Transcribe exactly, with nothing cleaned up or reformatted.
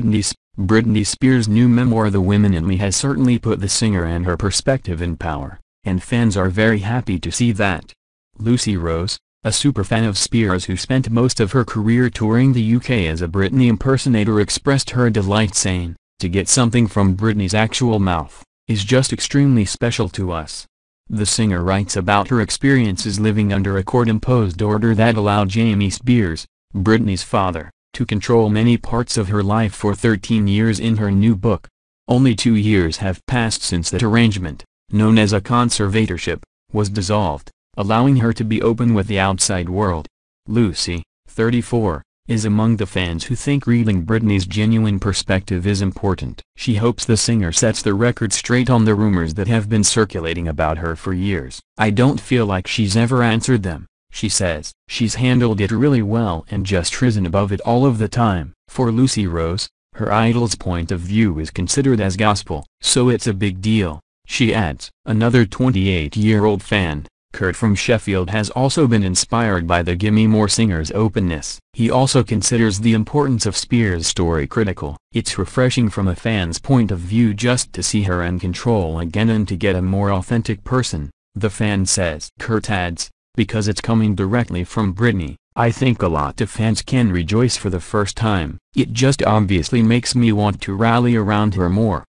Britney Spears. Britney Spears' new memoir The Women in Me has certainly put the singer and her perspective in power, and fans are very happy to see that. Lucy Rose, a superfan of Spears who spent most of her career touring the U K as a Britney impersonator, expressed her delight saying, "To get something from Britney's actual mouth is just extremely special to us." The singer writes about her experiences living under a court-imposed order that allowed Jamie Spears, Britney's father, to control many parts of her life for thirteen years in her new book. Only two years have passed since that arrangement, known as a conservatorship, was dissolved, allowing her to be open with the outside world. Lucy, thirty-four, is among the fans who think reading Britney's genuine perspective is important. She hopes the singer sets the record straight on the rumors that have been circulating about her for years. "I don't feel like she's ever answered them," she says. "She's handled it really well and just risen above it all of the time." For Lucy Rose, her idol's point of view is considered as gospel, so it's a big deal, she adds. Another twenty-eight-year-old fan, Kurt from Sheffield, has also been inspired by the Gimme More singer's openness. He also considers the importance of Spears' story critical. "It's refreshing from a fan's point of view just to see her in control again and to get a more authentic person," the fan says. Kurt adds, "Because it's coming directly from Britney, I think a lot of fans can rejoice for the first time. It just obviously makes me want to rally around her more."